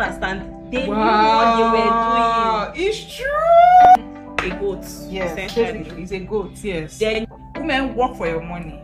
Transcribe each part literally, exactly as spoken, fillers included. understand. They wow. knew what they were doing. It's true. A goat. Yes, essentially. It's a goat, yes. Then women work for your money.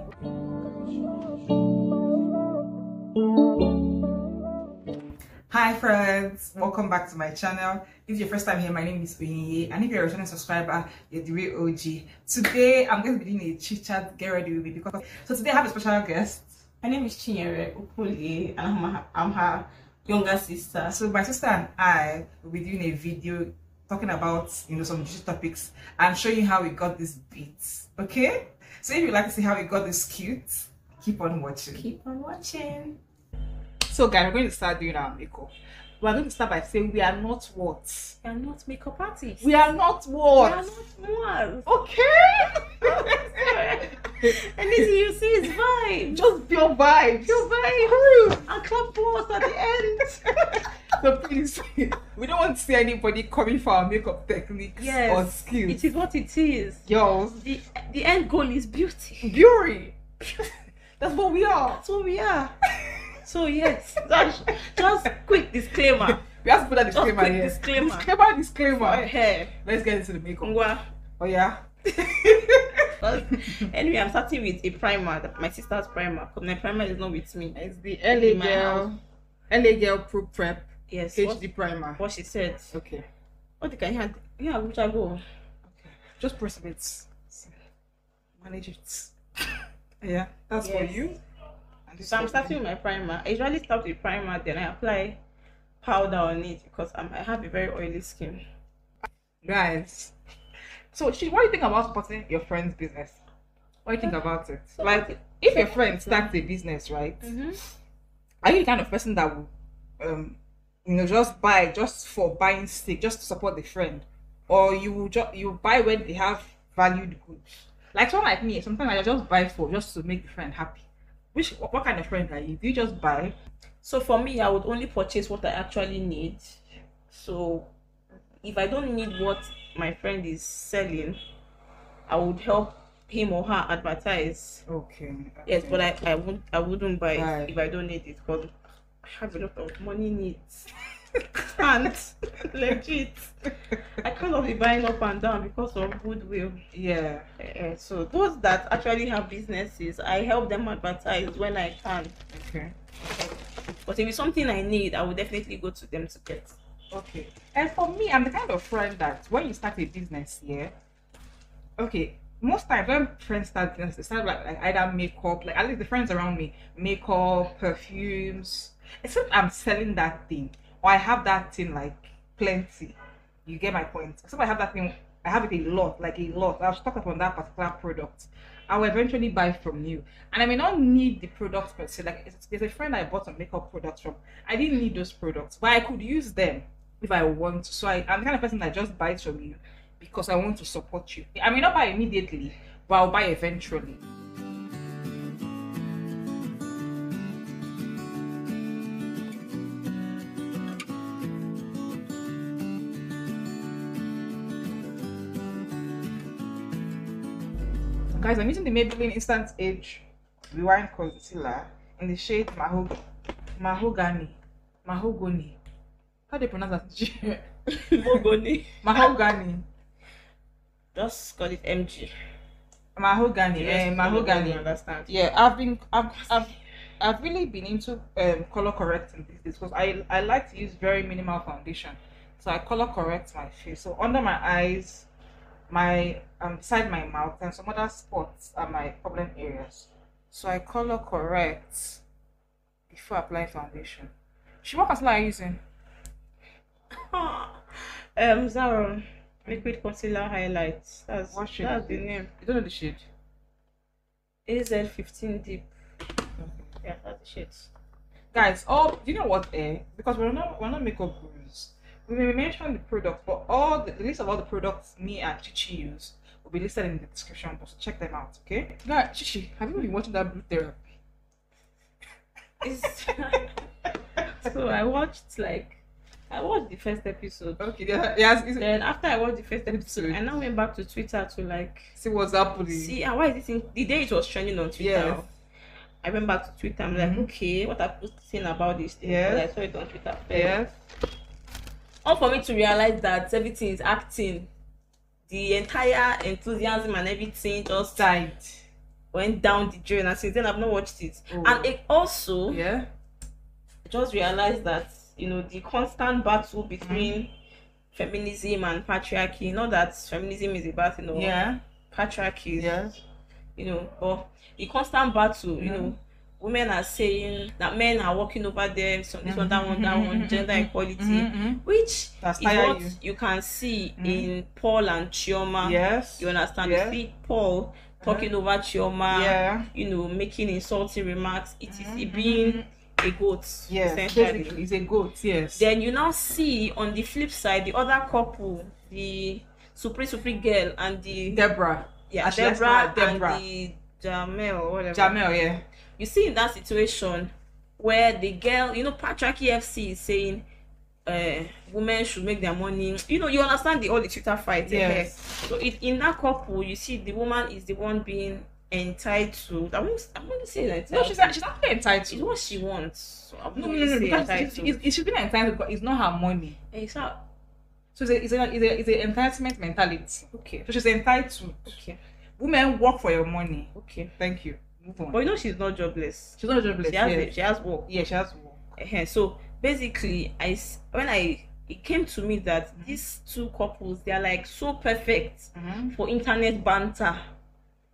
Hi friends, welcome back to my channel. If you're first time here, my name is Chinyere, and if you're a returning subscriber, you're the real O G. Today I'm going to be doing a chit chat. Get ready with me because so today I have a special guest. My name is Chinyere Okolie, and I'm her, I'm her younger sister. So my sister and I will be doing a video talking about you know some digital topics and showing how we got this beat. Okay? So if you like to see how we got this cute, keep on watching. Keep on watching. So guys, we're going to start doing our makeup. We're going to start by saying we are not what? We are not makeup artists. We are not what? We are not what? Okay. Anything you see is vibe. Just pure vibes. Pure vibe. And clap for us at the end. So please, we don't want to see anybody coming for our makeup techniques yes, or skills. It is what it is. Yo. The, the end goal is beauty. Beauty. That's what we are. That's what we are. So yes, that's just quick disclaimer. We have to put that disclaimer just quick here. Disclaimer, disclaimer, disclaimer. Okay. Let's get into the makeup. Ngwa. Oh yeah. Anyway, I'm starting with a primer. My sister's primer. Because my primer is not with me. It's the L A Girl, L A Girl Pro Prep. Yes. H D what, primer. What she said. Okay. What the can you have? Yeah, which I go. Okay. Just press it. Manage it. Yeah, that's yes. for you. So I'm starting with my primer. I usually start with primer, then I apply powder on it because I'm, I have a very oily skin. Guys, so what do you think about supporting your friend's business? What do you think about it? So like, it, if so your friend starts a business, right? Mm-hmm. Are you the kind of person that will, um, you know, just buy just for buying sake, just to support the friend, or you will just you buy when they have valued goods? Like someone like me, sometimes I just buy for just to make the friend happy. Which what kind of friend are you? Do you just buy? So for me, I would only purchase what I actually need. So if I don't need what my friend is selling, I would help him or her advertise. Okay. Yes, but I I won't I wouldn't buy right. if I don't need it because I have a lot of money needs. Can't legit. I cannot be buying up and down because of goodwill. Yeah. Uh, so those that actually have businesses, I help them advertise when I can. Okay. But if it's something I need, I will definitely go to them to get. Okay. And for me, I'm the kind of friend that when you start a business, yeah. Okay. Most times when friends start business, they start like, like either makeup, like at least the friends around me, makeup, perfumes. Except I'm selling that thing. Or I have that thing like plenty. You get my point. So I have that thing. I have it a lot, like a lot. I've stocked up on that particular product. I will eventually buy from you, and I may not need the products per se. Like there's a friend I bought some makeup products from. I didn't need those products, but I could use them if I want to. So I, I'm the kind of person that just buys from you because I want to support you. I may not buy immediately, but I'll buy eventually. Guys, I'm using the Maybelline Instant Age Rewind Concealer in the shade Mahog Mahogany. Mahogany. How do you pronounce that? Mahogany. Mahogany. Just call it M G. Mahogany. Yes, eh, mahogany. Understand? Yeah, I've been, I've, I've, I've really been into um, color correcting these days because I, I like to use very minimal foundation, so I color correct my face. So under my eyes. My um beside my mouth and some other spots are my problem areas, so I color correct before applying foundation. She what concealer are you using? um Zaron liquid concealer highlights. That's what shade? That's the name. You don't know the shade. A Z fifteen deep. Okay. Yeah, that's the shade. Guys, oh, do you know what? Eh, because we're not we're not makeup gurus. We may mention the products, but all the, the list of all the products me and Chichi use will be listed in the description box. So check them out, okay? Now, Chichi, have you been watching that Blue Therapy? It's... So I watched like I watched the first episode. Okay, yeah, yes. It's... Then after I watched the first episode, I now went back to Twitter to like see what's happening. See, why is this in... the day it was trending on Twitter? Yes. I went back to Twitter. I'm like, mm-hmm. okay, what are people saying about this thing? Yes. But I saw it on Twitter first. Yes. All for me to realize that everything is acting. The entire enthusiasm and everything just died. Went down the drain, and since then I've not watched it. Ooh. And it also, yeah, I just realized that, you know, the constant battle between mm. feminism and patriarchy. Not that feminism is a bad thing, you know, yeah, patriarchy is, yes, you know, but the constant battle, you mm. know, women are saying that men are walking over them, so this mm-hmm. one, that one, that one, gender equality, mm-hmm. which that's is what you. you can see mm-hmm. in Paul and Chioma. Yes. You understand? Yes. You see Paul talking mm-hmm. over Chioma, yeah, you know, making insulting remarks, it is mm-hmm. being a goat. Yes, basically, it's a goat, yes. Then you now see on the flip side, the other couple, the Supri Supri girl and the... Deborah. Yeah, Deborah, Deborah and the Jamel, whatever. Jamel, yeah. You see in that situation where the girl, you know, patriarchy F C is saying uh women should make their money, you know, you understand the all the Twitter fight, yes, okay? So if in that couple you see the woman is the one being entitled, i won't i won't say that, no, she's, she's not entitled, it's what she wants, so no, no, no, because it's, it's, it's, she's been entitled, but it's not her money, exactly, so it's a, it's a, it's a entitlement mentality, okay, so she's entitled, okay, women work for your money, okay, thank you. But you know, she's not jobless. She's not jobless. She has, yeah. she has work. Yeah, she has work. Uh-huh. So basically, I when I it came to me that mm-hmm. these two couples, they are like so perfect mm-hmm. for internet banter.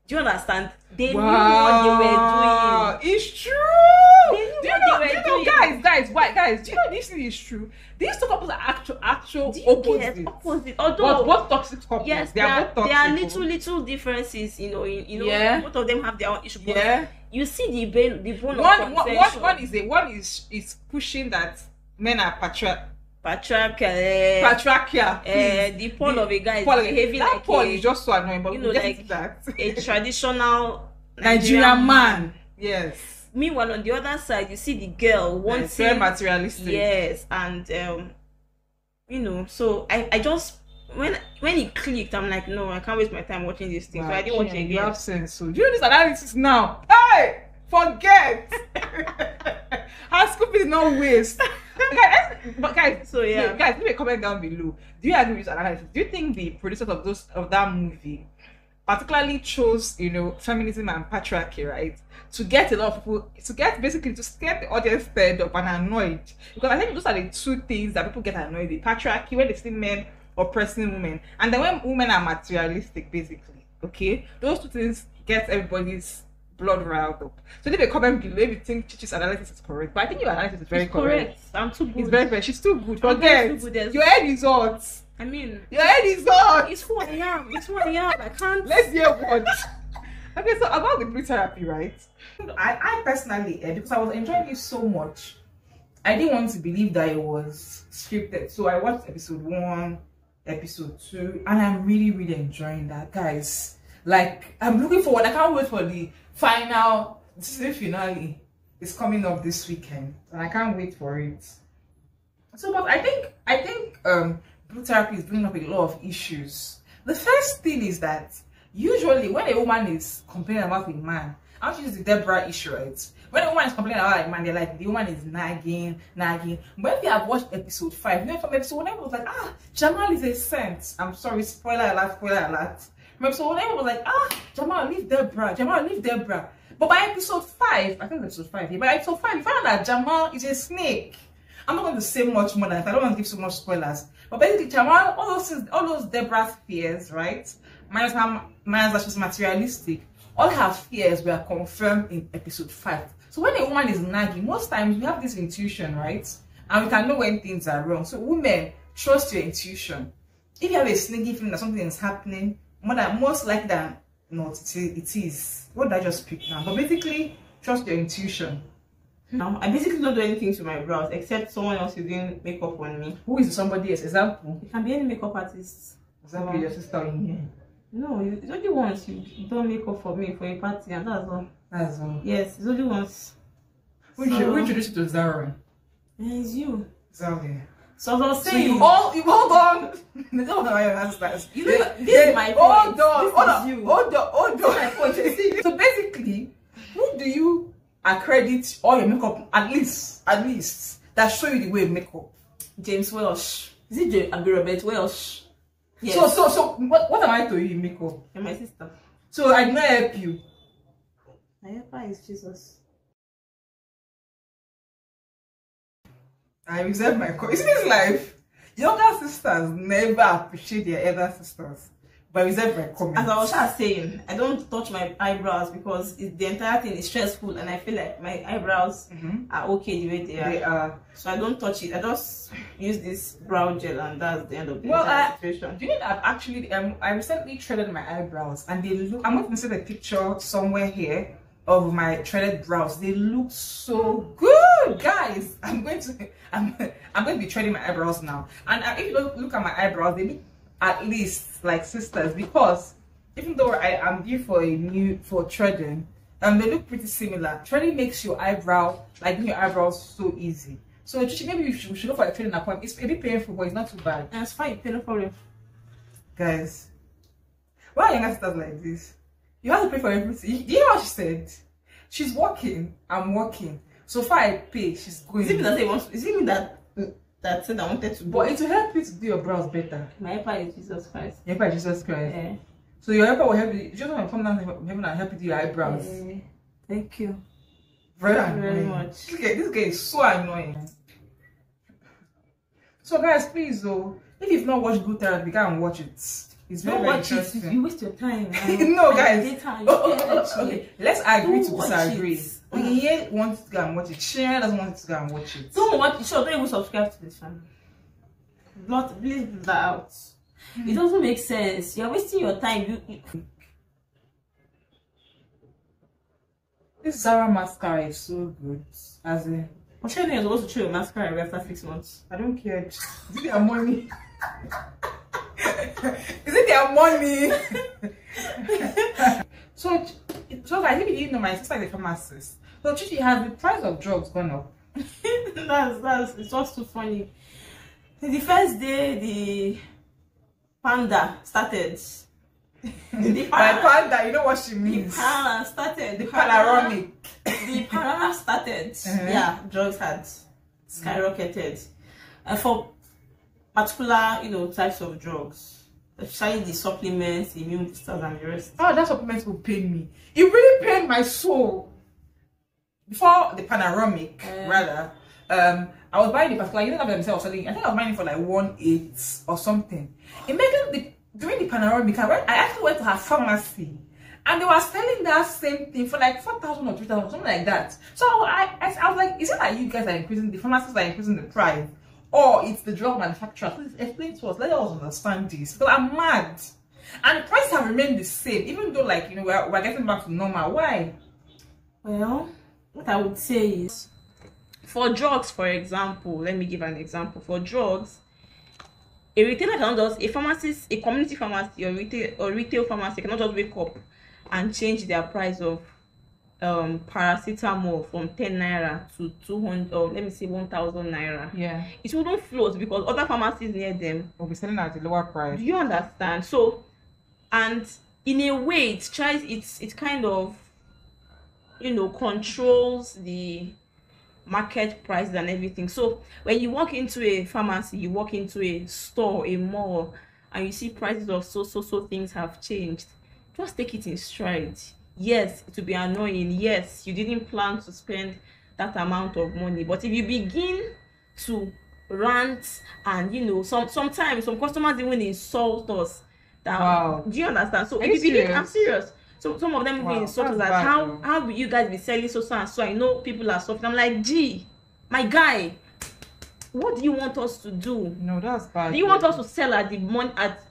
Do you understand? They wow. knew what they were doing. It's true. They knew do you what know, they were do you know, doing. Guys, guys, white guys, do you know this thing is true? These two couples are actual, actual opposites. Opposite. Although, both toxic couples. Yes, they are, are both toxic. There are little, little differences. You know, in, you know, yeah. both of them have their own issue. Yeah. You see the bone. The bone one, of one, one, one is a, one is is pushing that men are patriarchal. Patriarchal, eh, patriarchal. Eh, the Paul of a guy is behaving that like Paul a, is just so annoying, but you know, like that. a traditional Nigerian man. Yes. Meanwhile, on the other side, you see the girl wanting yes, very materialistic. Yes, and um, you know, so I, I just when when it clicked, I'm like, no, I can't waste my time watching this thing. Wow, so I didn't watch it again. You have sense. So do you do this analysis now? Hey, forget. Our scoop is no waste. Guys, but guys, so yeah, guys, leave a comment down below. Do you agree with this analysis? Do you think the producers of those of that movie particularly chose, you know, feminism and patriarchy, right, to get a lot of people, to get basically to get the audience fed up and annoyed? Because I think those are the two things that people get annoyed: the patriarchy, when they see men oppressing women, and then when women are materialistic, basically. Okay, those two things get everybody's blood riled up. So leave a comment below if you think Chichi's analysis is correct. But I think your analysis is very it's correct. correct. I'm too good. It's very correct. She's too good. Forget good. Your head is hot. I mean, your head is hot. It's who I am. It's who I am. I can't. Let's hear what. Okay, so about the blue therapy, right? I, I personally, eh, because I was enjoying it so much, I didn't want to believe that it was scripted. So I watched episode one, episode two, and I'm really, really enjoying that, guys. Like, I'm looking forward. I can't wait for the final season finale. It's coming up this weekend, and I can't wait for it. So, but I think I think um, Blue Therapy is bringing up a lot of issues. The first thing is that usually when a woman is complaining about a man, I'll use the Deborah issue, right? When a woman is complaining about a man, they're like, the woman is nagging, nagging. But if you have watched episode five, you know, from episode one, I was like, ah, Jamal is a saint. I'm sorry, spoiler alert, spoiler alert. So everyone was like, ah, Jamal, leave Deborah. Jamal, leave Deborah. But by episode five, I think episode five, yeah, by episode five, you found out that Jamal is a snake. I'm not going to say much more than that. I don't want to give so much spoilers. But basically, Jamal, all those things, all those Deborah's fears, right? Minus her, minus that she's materialistic. All her fears were confirmed in episode five. So when a woman is nagging, most times we have this intuition, right? And we can know when things are wrong. So women, trust your intuition. If you have a sneaky feeling that something is happening, more than, most likely than not, it is, it is. What did I just pick now? But basically, trust your intuition. Now, I basically don't do anything to my brows except someone else is doing makeup on me. Who is somebody else? Example? It can be any makeup artist. Example, um, your sister in here. No, it's only once you've done makeup for me for a party, and that's all. That's all. Yes, it's only once. Who so, introduced you to Zaron? It's you. Zaron. So, I was saying, so you all, you hold on. You know, this is my point. Hold on, hold on, hold on, hold on. So basically, who do you accredit all your makeup, at least, at least, that show you the way of makeup. James Welsh. Is it James Robert Welsh? Yes. So, so, so, what, what am I to you in makeup? You're my sister. So, I did not help you. My helper is Jesus. I reserve my call. Isn't this life? Younger sisters never appreciate their elder sisters. But I reserve my comment. As I was just saying, I don't touch my eyebrows because it, the entire thing is stressful, and I feel like my eyebrows mm-hmm. are okay the way they are. They are. So I don't touch it. I just use this brow gel, and that's the end of the well, entire I, situation. Do you know I've actually um, I recently threaded my eyebrows, and they look. I'm going to insert a picture somewhere here of my threaded brows. They look so good, guys. I'm going to I'm I'm going to be threading my eyebrows now. And if you look, look at my eyebrows, they look at least like sisters, because even though I am due for a new for threading, um, they look pretty similar. Threading makes your eyebrow like your eyebrows so easy. So maybe you should, we should look for a threading appointment. It's a bit painful, but it's not too bad. And it's fine, painful, guys. Why are younger sisters like this? You have to pay for everything. You know what she said? She's working. I'm working. So far I pay. She's going. Is it me that they want? Is it me that that said I wanted to? But it will help you to do your brows better. My helper is Jesus Christ. Your helper is Jesus Christ. Yeah. So your helper will help you. Just want to come down from heaven and help you do your eyebrows. Yeah. Thank you. Very Thank you very much. This guy, this guy is so annoying. So guys, please though, if you've not watched Blue Therapy, go and watch it. It's very, very interesting. It. You waste your time. Um, no, guys. Time. Oh, oh, oh, okay. Let's agree don't to disagree. Onyeye mm. wants to go and watch it. Chinyere doesn't want to go and watch it. Don't watch it. Sure, don't even subscribe to this channel. Not please leave that out. Mm. It doesn't make sense. You're wasting your time. You, you... This Zaron mascara is so good. As a. I'm sure you're supposed to show your mascara after six months. I don't care. Give me your money. Is it their money? so, so I think you know my sister is a pharmacist. So Chichi, has the price of drugs gone up? that's that's it's just too funny. The first day the panda started. The panda, by panda, you know what she means. The panda started. The panoramic. The panda started. Uh-huh. Yeah, drugs had skyrocketed, and uh, for. particular, you know, types of drugs, especially the supplements, the immune boosters, and the rest. Oh, that supplements will pain me. It really pained my soul. Before the panoramic, uh, rather, um, I was buying the particular. You don't have themselves selling. I think I was buying it for like one eight or something. In making the during the panoramic, I, went, I actually went to her pharmacy, and they were selling that same thing for like four thousand or three thousand, something like that. So I, I, I was like, is it like you guys are increasing the pharmacists are increasing the price? Or it's the drug manufacturer. Please explain to us. Let us understand this. Because I'm mad. And the prices have remained the same. Even though, like, you know, we're, we're getting back to normal. Why? Well, what I would say is, for drugs, for example, let me give an example. For drugs, a retailer cannot just, a pharmacist, a community pharmacy or retail, or retail pharmacy cannot just wake up and change their price of um paracetamol from ten naira to two hundred or let me say one thousand naira. Yeah, it wouldn't float because other pharmacies near them will be selling at a lower price. Do you understand? So, and in a way it tries, it's it kind of, you know, controls the market prices and everything. So when you walk into a pharmacy, you walk into a store, a mall, and you see prices of so so so things have changed, just take it in stride. Yes, it will be annoying. Yes, you didn't plan to spend that amount of money. But if you begin to rant and, you know, some sometimes some customers even insult us. That, wow. Do you understand? So if you begin, I'm serious. So some of them wow. will insult us that like, how though. how will you guys be selling so so and so? I know people are suffering. I'm like, gee, my guy, what do you want us to do? No, that's bad. Do you though. want us to sell at the money at?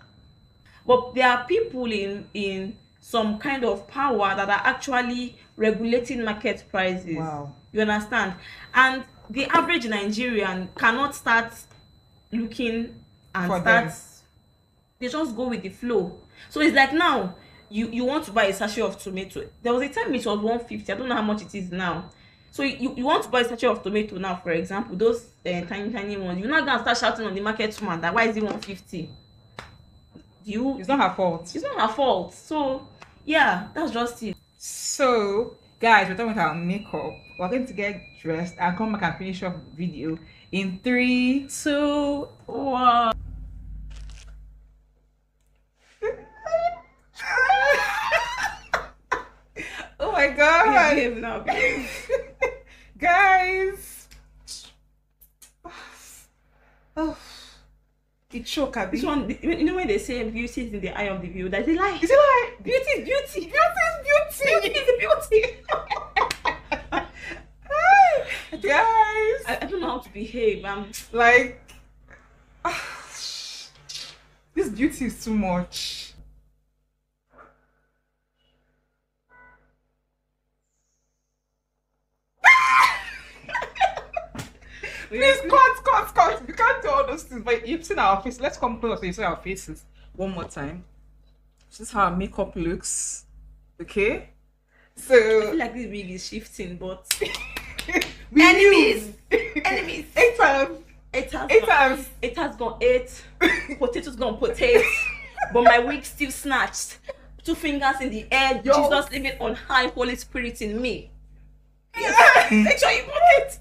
But there are people in in. some kind of power that are actually regulating market prices. Wow. You understand? And the average Nigerian cannot start looking and For start them. They just go with the flow. So it's like now you you want to buy a sachet of tomato. There was a time it was one fifty. I don't know how much it is now. So you, you want to buy a sachet of tomato now, for example, those uh, tiny tiny ones. You're not gonna start shouting on the market woman that why is it one fifty? You, it's not her fault. It's not her fault. So yeah, that's just it. So guys, we're talking about makeup. We're going to get dressed and come back and finish up video in three, two, one. Oh my god, yeah, now. Guys, oh, it shook a bit. You know when they say beauty is in the eye of the view, that's a lie. Is it lie? Beauty is beauty. Beauty is beauty. Beauty is beauty. I Guys, I, I don't know how to behave. I'm like, uh, this beauty is too much. Please cut, cut, cut. You can't do all those things, but you've seen our faces. Let's come close so you see our faces one more time. This is how our makeup looks. Okay? So I feel like this wig is shifting, but we enemies! Enemies! Eight times. Eight times. Eight times. Eight times gone eight. Potatoes gone potato. But my wig still snatched. Two fingers in the air. Yo. Jesus living on high, Holy Spirit in me. Yes. Make sure you want it.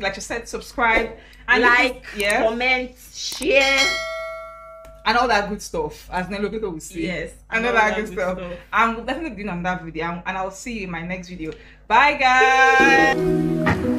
Like you said, subscribe and like, can, yeah, comment, share, and all that good stuff. As Nelo people will see, yes, and, and all, all that, that good, good stuff. stuff. I'm definitely doing on that video, and I'll see you in my next video. Bye, guys.